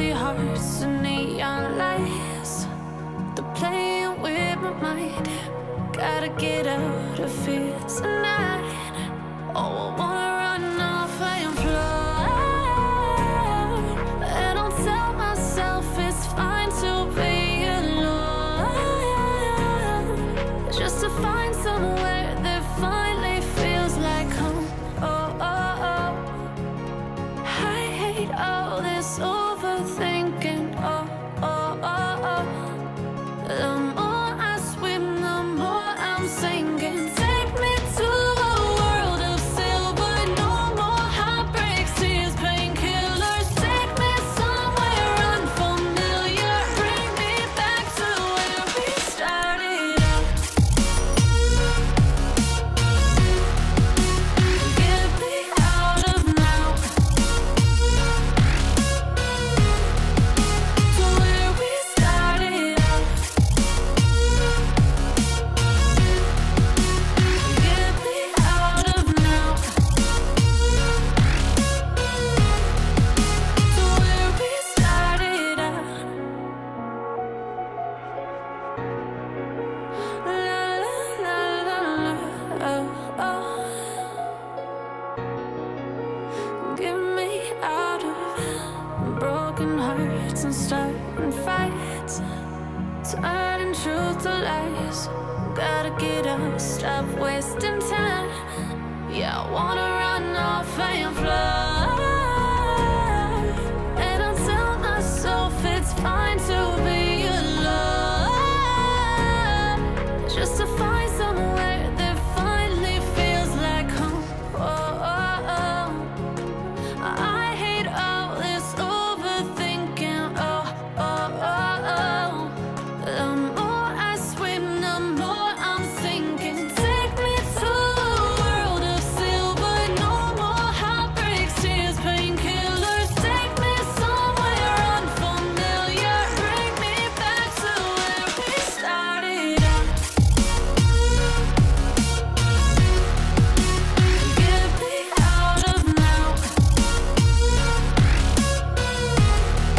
empty hearts and neon lights, they're playing with my mind. Gotta get out of here tonight. Oh, I wanna run off and fly, and I'll tell myself it's fine to be alone, just to find somewhere that finally feels like home. Oh, oh, oh, I hate all this overthinking. Oh, oh, oh, oh, the more I swim, the more I'm sinking. Take me to a world of silver, no more heartbreaks, tears, painkillers. Take me somewhere unfamiliar, bring me back to where we started out. Get me out of now, to where we started out. Get me out of now, to where we started out. La la la la la, oh, oh. Get me out of broken hearts and starting fights, turning truth to lies. Gotta get up, stop wasting time. Yeah, I wanna run off and fly, and I'll tell myself it's fine to be alone, just to find somewhere that finally feels like home. Oh, oh, oh, I hate all this overthinking. Oh, oh, oh, oh, the more I swim, the more I'm sinking. Take me to a world of silver, no more heartbreaks, tears, painkillers. Take me somewhere unfamiliar, bring me back to where we started out. Get me out of now, to where we started out. Get me out of now, to where we started out.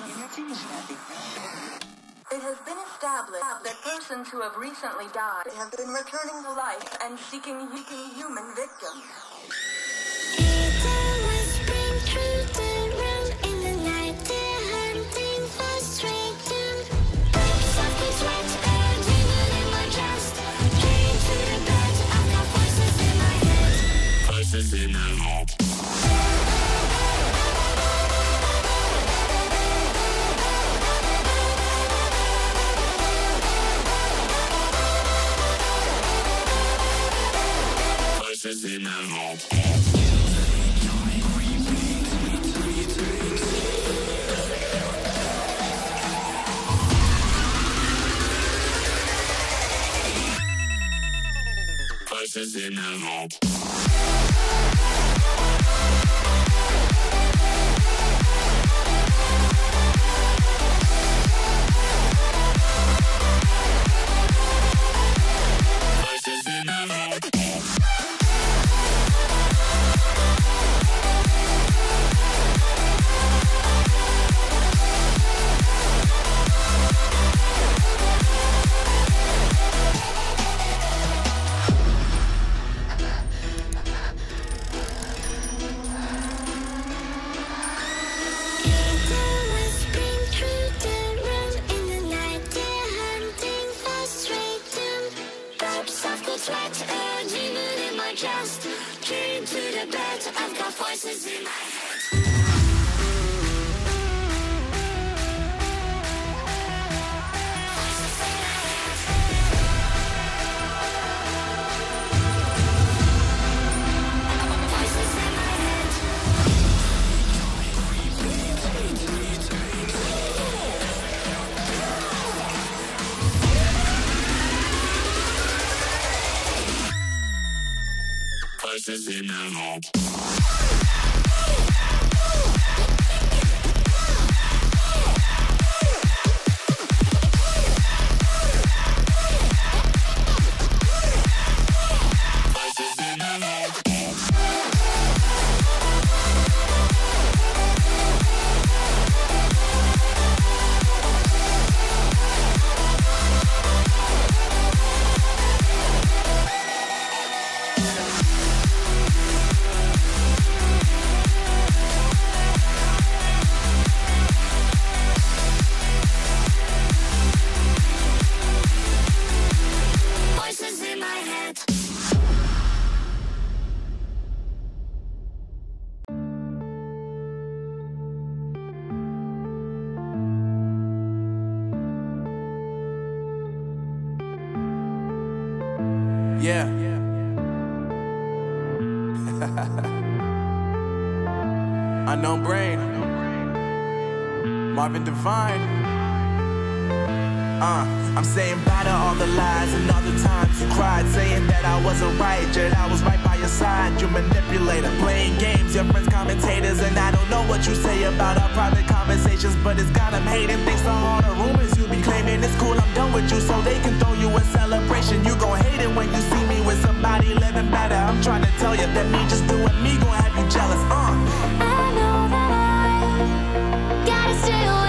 Oh no, It has been established that persons who have recently died have been returning to life and seeking human victims. Eagle was spring through the room in the night. They're hunting for stray loot. Groups of these rats are living in my chest. Came to the bed. I've got voices in my head. Voices in my head. Voices in my head. Voices in my head. Voices in my head. sweat, a demon in my chest. Came to the bed, I've got voices in my head. Voices in my head. Voices in my head. Yeah. Unknown Brain, Marvin Divine. I'm saying bye to all the lies and all the times you cried, saying that I wasn't right, yet I was right by your side. You manipulator, playing games, your friends commentators, and I don't know what you say about our private conversations, but it's got them hating. Thanks to all the rumors you be claiming, it's cool, I'm done with you, so they can throw you a celebration. You gon' hate it when you see me with somebody living better. I'm trying to tell you that me just doing me gon' have you jealous, I know that I gotta stay away.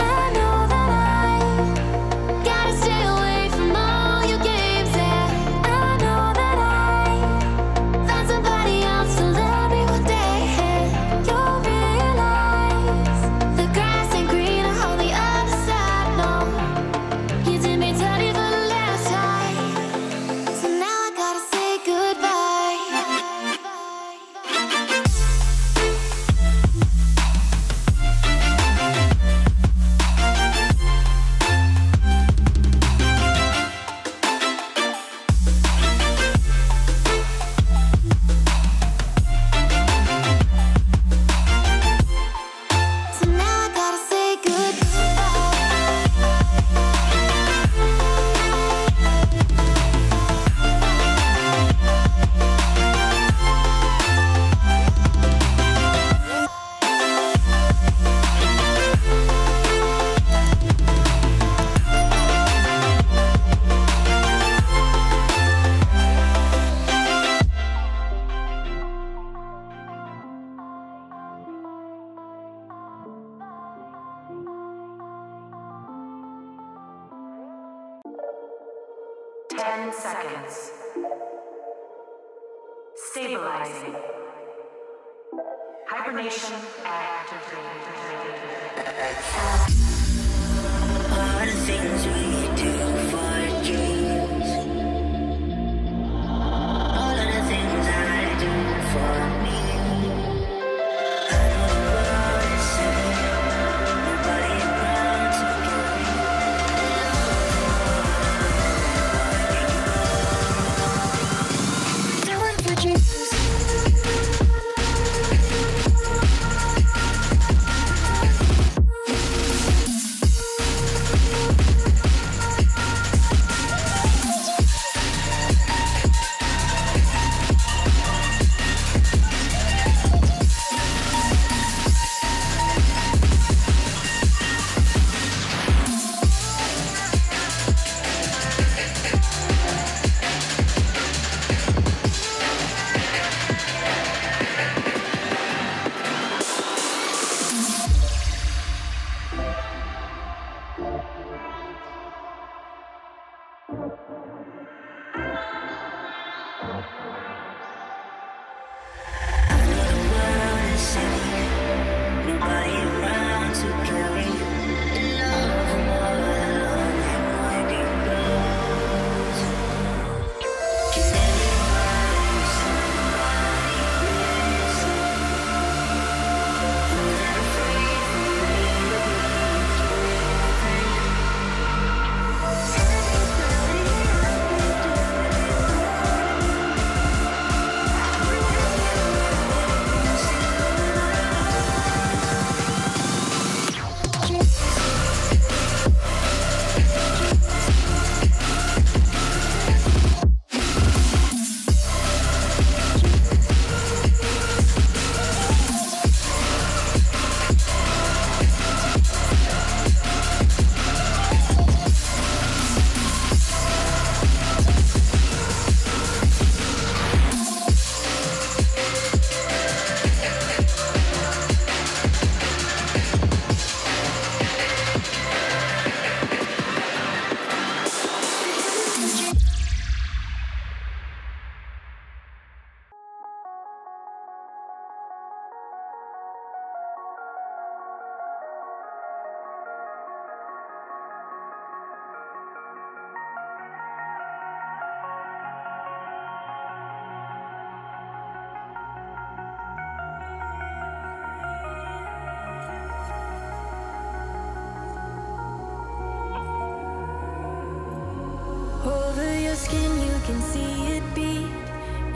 I know that I gotta stay away. 10 seconds. Stabilizing. Hibernation activated. All the things we do for dreams. All of the things I do for me.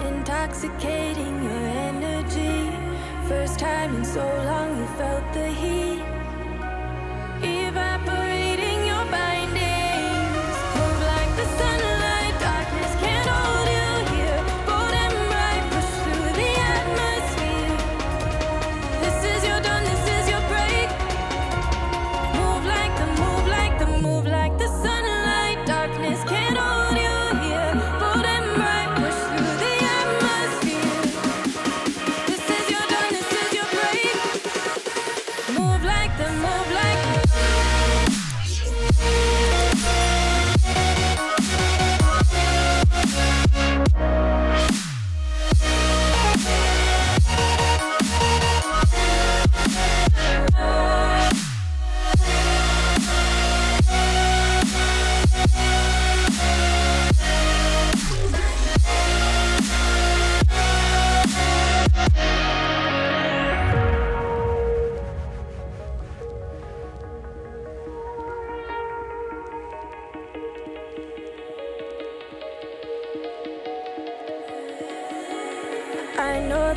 Intoxicating your energy. First time in so long you felt the heat evaporating your bindings. Move like the sunlight, darkness can't hold you here. Bold and bright, push through the atmosphere. This is your dawn, this is your break. Move like the, move like the, move like the sunlight. Darkness can't hold you here. Bold and bright, push through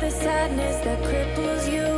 the sadness that cripples you.